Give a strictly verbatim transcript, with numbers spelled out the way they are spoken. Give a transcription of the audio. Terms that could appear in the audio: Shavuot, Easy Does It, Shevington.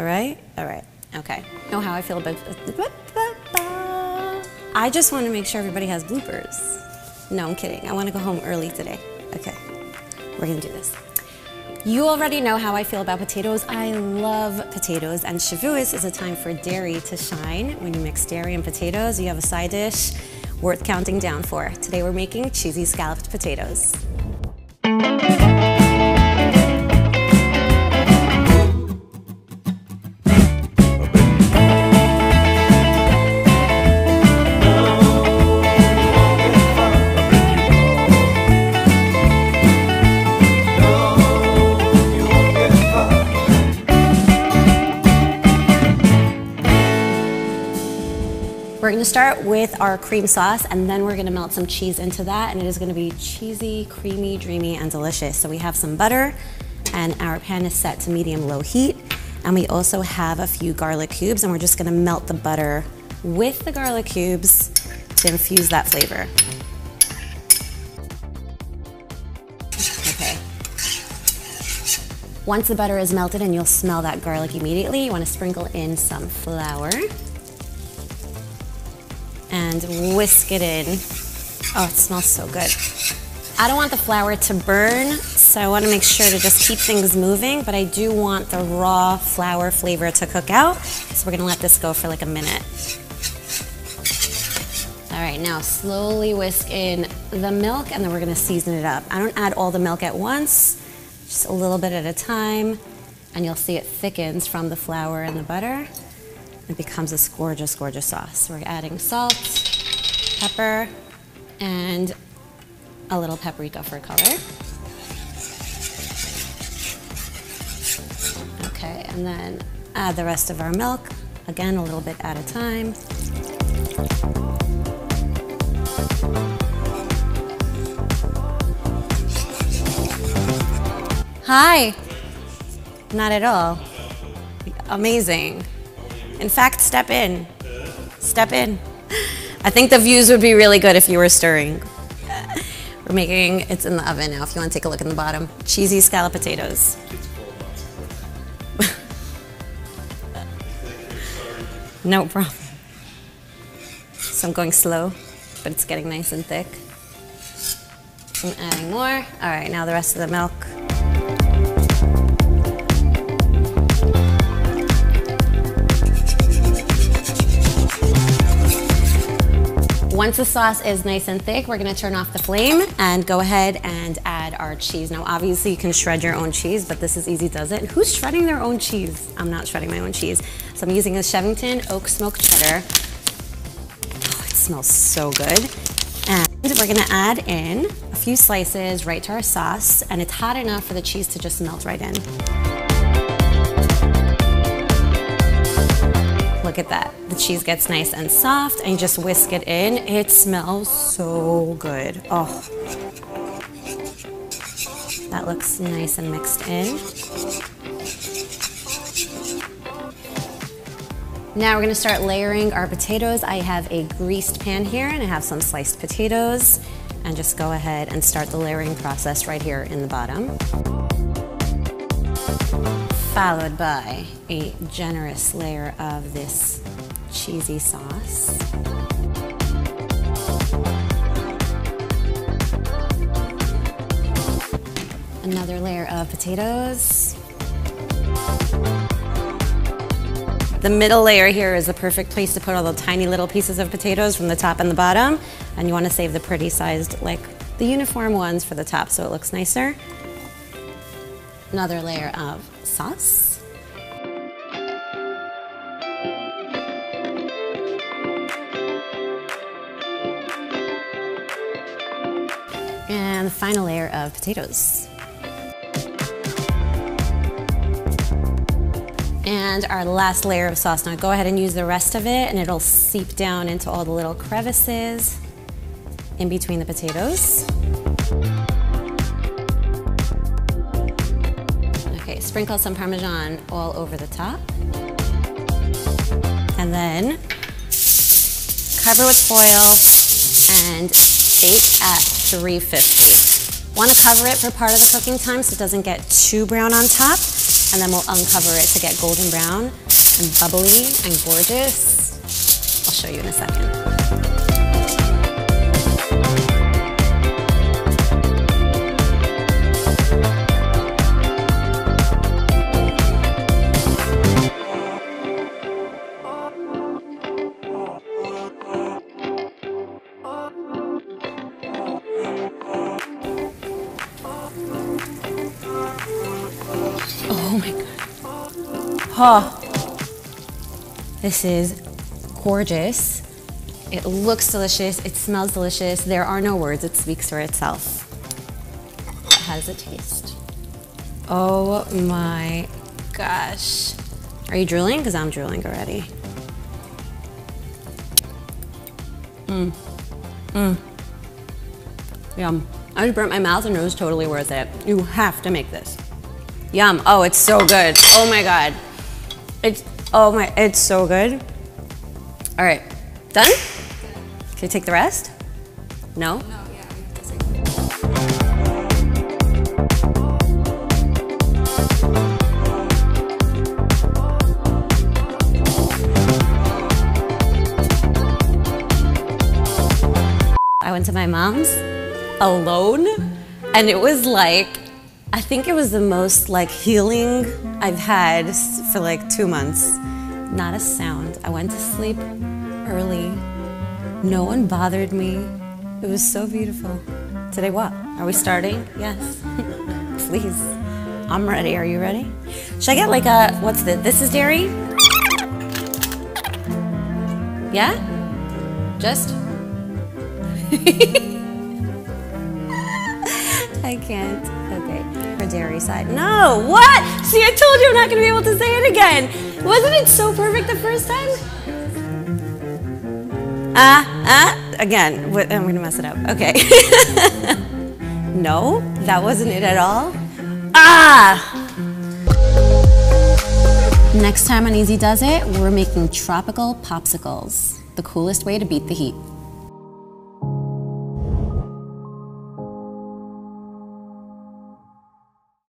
All right? All right. Okay. You know how I feel about... I just want to make sure everybody has bloopers. No, I'm kidding. I want to go home early today. Okay. We're going to do this. You already know how I feel about potatoes. I love potatoes, and Shavuot is a time for dairy to shine. When you mix dairy and potatoes, you have a side dish worth counting down for. Today we're making cheesy scalloped potatoes. We're going to start with our cream sauce, and then we're going to melt some cheese into that, and it is going to be cheesy, creamy, dreamy, and delicious. So we have some butter, and our pan is set to medium-low heat, and we also have a few garlic cubes, and we're just going to melt the butter with the garlic cubes to infuse that flavor. Okay. Once the butter is melted, and you'll smell that garlic immediately, you want to sprinkle in some flour. And whisk it in. Oh, it smells so good. I don't want the flour to burn, so I want to make sure to just keep things moving, but I do want the raw flour flavor to cook out, so we're going to let this go for like a minute. All right, now slowly whisk in the milk, and then we're going to season it up. I don't add all the milk at once, just a little bit at a time, and you'll see it thickens from the flour and the butter. It becomes this gorgeous, gorgeous sauce. We're adding salt, pepper, and a little paprika for color. Okay, and then add the rest of our milk, again, a little bit at a time. Hi! Not at all. Amazing. In fact, step in. Step in. I think the views would be really good if you were stirring. We're making, it's in the oven now if you want to take a look in the bottom. Cheesy scalloped potatoes. No problem. So I'm going slow, but it's getting nice and thick. I'm adding more. All right, now the rest of the milk. Once the sauce is nice and thick, we're gonna turn off the flame and go ahead and add our cheese. Now, obviously you can shred your own cheese, but this is Easy Does It. Who's shredding their own cheese? I'm not shredding my own cheese. So I'm using a Shevington oak smoked cheddar. Oh, it smells so good. And we're gonna add in a few slices right to our sauce, and it's hot enough for the cheese to just melt right in. Look at that. The cheese gets nice and soft, and you just whisk it in. It smells so good. Oh. That looks nice and mixed in. Now we're gonna start layering our potatoes. I have a greased pan here, and I have some sliced potatoes. And just go ahead and start the layering process right here in the bottom. Followed by a generous layer of this cheesy sauce. Another layer of potatoes. The middle layer here is the perfect place to put all the tiny little pieces of potatoes from the top and the bottom, and you want to save the pretty sized, like the uniform ones for the top so it looks nicer. Another layer of sauce. And the final layer of potatoes. And our last layer of sauce. Now go ahead and use the rest of it, and it'll seep down into all the little crevices in between the potatoes. Sprinkle some Parmesan all over the top. And then cover with foil and bake at three fifty. Want to cover it for part of the cooking time so it doesn't get too brown on top. and then we'll uncover it to get golden brown and bubbly and gorgeous. I'll show you in a second. Oh my God. Oh, this is gorgeous. It looks delicious, it smells delicious. There are no words, it speaks for itself. How does it taste? Oh my gosh. Are you drooling? Because I'm drooling already. Mmm, mmm, yum. I just burnt my mouth and it was totally worth it. You have to make this. Yum. Oh, it's so good. Oh my God. It's, oh my, it's so good. All right, done? Can you take the rest? No? No, yeah. I went to my mom's alone and it was like, I think it was the most like healing I've had for like two months. Not a sound. I went to sleep early. No one bothered me. It was so beautiful. Today what? Are we starting? Yes. Please. I'm ready. Are you ready? Should I get like a, what's this? This is dairy? Yeah? Just? I can't. Okay, for dairy side. No, what? See, I told you I'm not gonna be able to say it again. Wasn't it so perfect the first time? Ah, uh, ah, uh, again. What, I'm gonna mess it up. Okay. No, that wasn't it at all. Ah! Next time on Easy Does It, we're making tropical popsicles. The coolest way to beat the heat.